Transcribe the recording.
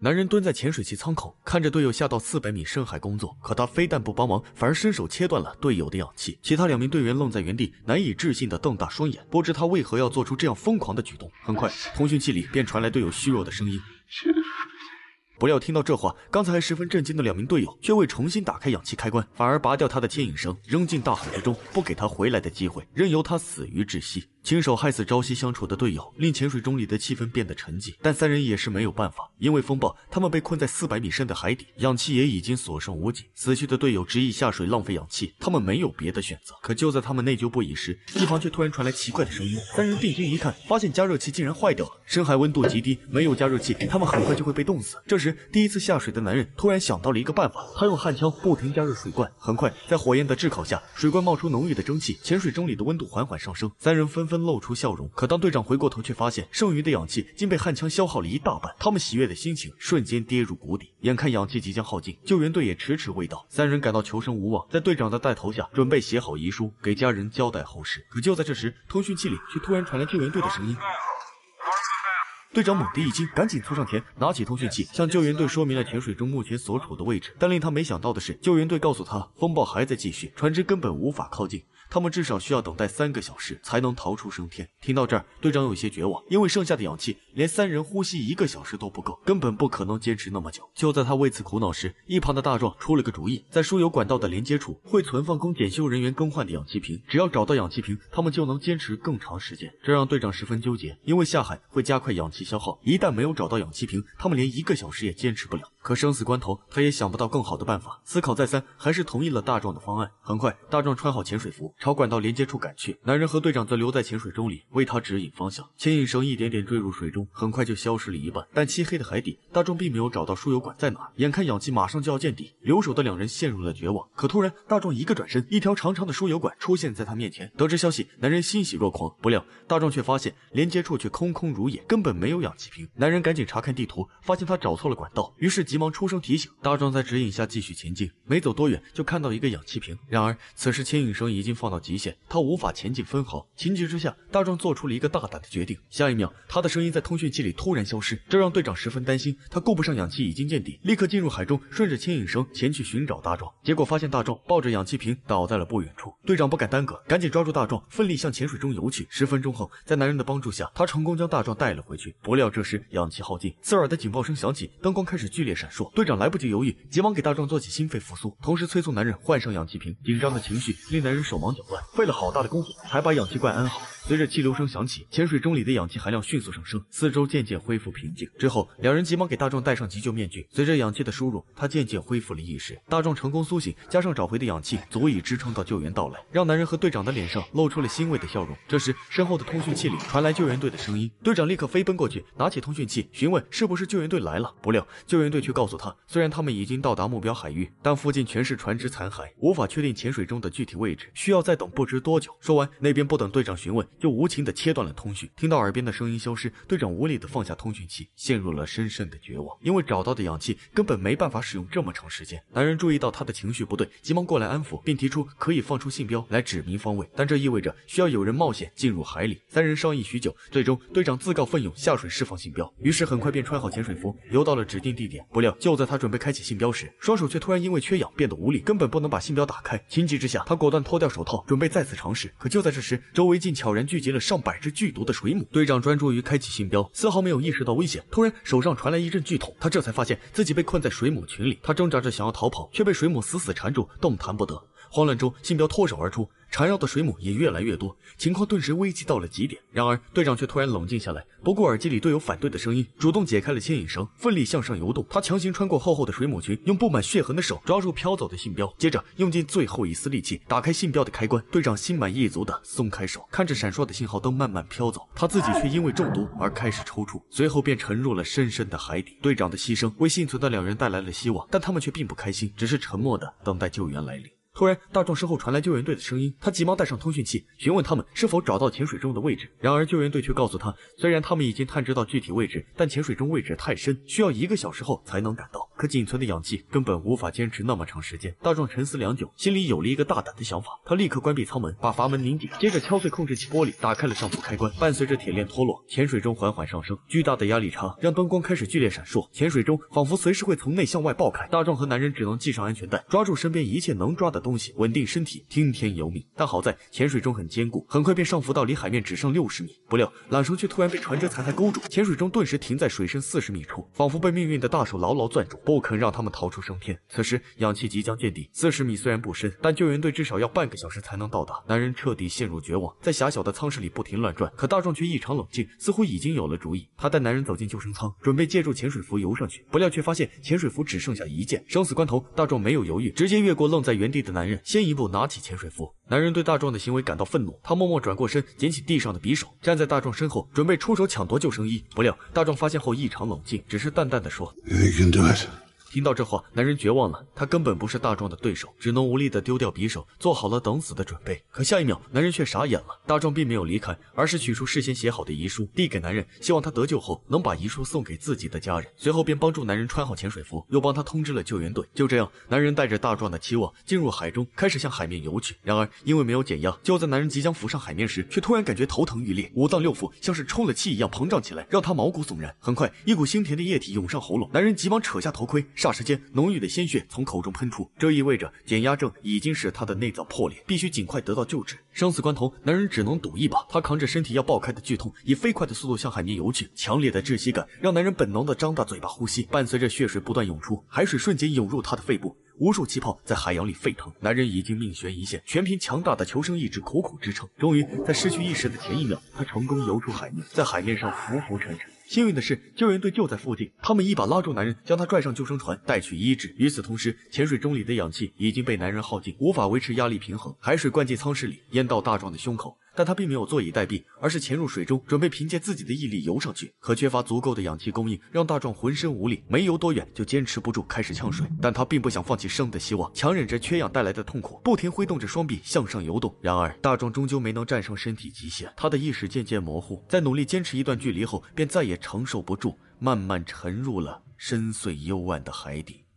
男人蹲在潜水器舱口，看着队友下到400米深海工作，可他非但不帮忙，反而伸手切断了队友的氧气。其他2名队员愣在原地，难以置信地瞪大双眼，不知他为何要做出这样疯狂的举动。很快，通讯器里便传来队友虚弱的声音。 不料听到这话，刚才还十分震惊的2名队友却未重新打开氧气开关，反而拔掉他的牵引绳，扔进大海之中，不给他回来的机会，任由他死于窒息。亲手害死朝夕相处的队友，令潜水钟里的气氛变得沉寂。但3人也是没有办法，因为风暴，他们被困在400米深的海底，氧气也已经所剩无几。死去的队友执意下水浪费氧气，他们没有别的选择。可就在他们内疚不已时，一旁却突然传来奇怪的声音。3人定睛一看，发现加热器竟然坏掉了。深海温度极低，没有加热器，他们很快就会被冻死。这时， 第一次下水的男人突然想到了一个办法，他用焊枪不停加热水罐。很快，在火焰的炙烤下，水罐冒出浓郁的蒸汽，潜水钟里的温度缓缓上升。3人纷纷露出笑容，可当队长回过头，却发现剩余的氧气竟被焊枪消耗了一大半。他们喜悦的心情瞬间跌入谷底，眼看氧气即将耗尽，救援队也迟迟未到。3人感到求生无望，在队长的带头下，准备写好遗书，给家人交代后事。可就在这时，通讯器里却突然传来救援队的声音。 队长猛地一惊，赶紧凑上前，拿起通讯器，向救援队说明了潜水钟目前所处的位置。但令他没想到的是，救援队告诉他，风暴还在继续，船只根本无法靠近。 他们至少需要等待3个小时才能逃出升天。听到这儿，队长有些绝望，因为剩下的氧气连3人呼吸1个小时都不够，根本不可能坚持那么久。就在他为此苦恼时，一旁的大壮出了个主意，在输油管道的连接处会存放供检修人员更换的氧气瓶，只要找到氧气瓶，他们就能坚持更长时间。这让队长十分纠结，因为下海会加快氧气消耗，一旦没有找到氧气瓶，他们连1个小时也坚持不了。可生死关头，他也想不到更好的办法，思考再三，还是同意了大壮的方案。很快，大壮穿好潜水服。 朝管道连接处赶去，男人和队长则留在潜水钟里为他指引方向。牵引绳一点点坠入水中，很快就消失了一半。但漆黑的海底，大壮并没有找到输油管在哪。眼看氧气马上就要见底，留守的2人陷入了绝望。可突然，大壮一个转身，一条长长的输油管出现在他面前。得知消息，男人欣喜若狂。不料，大壮却发现连接处却空空如也，根本没有氧气瓶。男人赶紧查看地图，发现他找错了管道，于是急忙出声提醒。大壮在指引下继续前进，没走多远就看到一个氧气瓶。然而，此时牵引绳已经放 到极限，他无法前进分毫。情急之下，大壮做出了一个大胆的决定。下一秒，他的声音在通讯器里突然消失，这让队长十分担心。他顾不上氧气已经见底，立刻进入海中，顺着牵引绳前去寻找大壮。结果发现大壮抱着氧气瓶倒在了不远处。队长不敢耽搁，赶紧抓住大壮，奋力向潜水中游去。10分钟后，在男人的帮助下，他成功将大壮带了回去。不料这时氧气耗尽，刺耳的警报声响起，灯光开始剧烈闪烁。队长来不及犹豫，急忙给大壮做起心肺复苏，同时催促男人换上氧气瓶。紧张的情绪令男人手忙 费了好大的功夫才把氧气罐安好。随着气流声响起，潜水钟里的氧气含量迅速上升，四周渐渐恢复平静。之后，2人急忙给大壮戴上急救面具。随着氧气的输入，他渐渐恢复了意识。大壮成功苏醒，加上找回的氧气，足以支撑到救援到来，让男人和队长的脸上露出了欣慰的笑容。这时，身后的通讯器里传来救援队的声音，队长立刻飞奔过去，拿起通讯器询问是不是救援队来了。不料，救援队却告诉他，虽然他们已经到达目标海域，但附近全是船只残骸，无法确定潜水钟的具体位置，需要 再等不知多久。说完，那边不等队长询问，就无情地切断了通讯。听到耳边的声音消失，队长无力地放下通讯器，陷入了深深的绝望。因为找到的氧气根本没办法使用这么长时间。男人注意到他的情绪不对，急忙过来安抚，并提出可以放出信标来指明方位，但这意味着需要有人冒险进入海里。3人商议许久，最终队长自告奋勇下水释放信标。于是很快便穿好潜水服，游到了指定地点。不料就在他准备开启信标时，双手却突然因为缺氧变得无力，根本不能把信标打开。情急之下，他果断脱掉手套， 准备再次尝试，可就在这时，周围竟悄然聚集了上百只剧毒的水母。队长专注于开启信标，丝毫没有意识到危险。突然，手上传来一阵剧痛，他这才发现自己被困在水母群里。他挣扎着想要逃跑，却被水母死死缠住，动弹不得。 慌乱中，信标脱手而出，缠绕的水母也越来越多，情况顿时危急到了极点。然而，队长却突然冷静下来，不顾耳机里队友反对的声音，主动解开了牵引绳，奋力向上游动。他强行穿过厚厚的水母群，用布满血痕的手抓住飘走的信标，接着用尽最后一丝力气打开信标的开关。队长心满意足地松开手，看着闪烁的信号灯慢慢飘走，他自己却因为中毒而开始抽搐，随后便沉入了深深的海底。队长的牺牲为幸存的2人带来了希望，但他们却并不开心，只是沉默地等待救援来临。 突然，大壮身后传来救援队的声音，他急忙带上通讯器，询问他们是否找到潜水钟的位置。然而，救援队却告诉他，虽然他们已经探知到具体位置，但潜水钟位置太深，需要1个小时后才能赶到。可仅存的氧气根本无法坚持那么长时间。大壮沉思良久，心里有了一个大胆的想法，他立刻关闭舱门，把阀门拧紧，接着敲碎控制器玻璃，打开了上浮开关。伴随着铁链脱落，潜水钟缓缓上升，巨大的压力差让灯光开始剧烈闪烁，潜水钟仿佛随时会从内向外爆开。大壮和男人只能系上安全带，抓住身边一切能抓的东西，稳定身体，听天由命。但好在潜水钟很坚固，很快便上浮到离海面只剩60米。不料缆绳却突然被船只残骸勾住，潜水钟顿时停在水深40米处，仿佛被命运的大手牢牢攥住，不肯让他们逃出升天。此时氧气即将见底，40米虽然不深，但救援队至少要半个小时才能到达。男人彻底陷入绝望，在狭小的舱室里不停乱转，可大壮却异常冷静，似乎已经有了主意。他带男人走进救生舱，准备借助潜水服游上去，不料却发现潜水服只剩下一件。生死关头，大壮没有犹豫，直接越过愣在原地的男人，先一步拿起潜水服。男人对大壮的行为感到愤怒，他默默转过身，捡起地上的匕首，站在大壮身后，准备出手抢夺救生衣。不料大壮发现后异常冷静，只是淡淡的说 You can do it。 听到这话，男人绝望了，他根本不是大壮的对手，只能无力地丢掉匕首，做好了等死的准备。可下一秒，男人却傻眼了，大壮并没有离开，而是取出事先写好的遗书，递给男人，希望他得救后能把遗书送给自己的家人。随后便帮助男人穿好潜水服，又帮他通知了救援队。就这样，男人带着大壮的期望进入海中，开始向海面游去。然而，因为没有减压，就在男人即将浮上海面时，却突然感觉头疼欲裂，五脏六腑像是充了气一样膨胀起来，让他毛骨悚然。很快，一股腥甜的液体涌上喉咙，男人急忙扯下头盔。 霎时间，浓郁的鲜血从口中喷出，这意味着减压症已经使他的内脏破裂，必须尽快得到救治。生死关头，男人只能赌一把。他扛着身体要爆开的剧痛，以飞快的速度向海面游去。强烈的窒息感让男人本能地张大嘴巴呼吸，伴随着血水不断涌出，海水瞬间涌入他的肺部。 无数气泡在海洋里沸腾，男人已经命悬一线，全凭强大的求生意志苦苦支撑。终于，在失去意识的前一秒，他成功游出海面，在海面上浮浮沉沉。幸运的是，救援队就在附近，他们一把拉住男人，将他拽上救生船，带去医治。与此同时，潜水钟里的氧气已经被男人耗尽，无法维持压力平衡，海水灌进舱室里，淹到大壮的胸口。 但他并没有坐以待毙，而是潜入水中，准备凭借自己的毅力游上去。可缺乏足够的氧气供应，让大壮浑身无力，没游多远就坚持不住，开始呛水。但他并不想放弃生的希望，强忍着缺氧带来的痛苦，不停挥动着双臂向上游动。然而，大壮终究没能战胜身体极限，他的意识渐渐模糊，在努力坚持一段距离后，便再也承受不住，慢慢沉入了深邃幽暗的海底。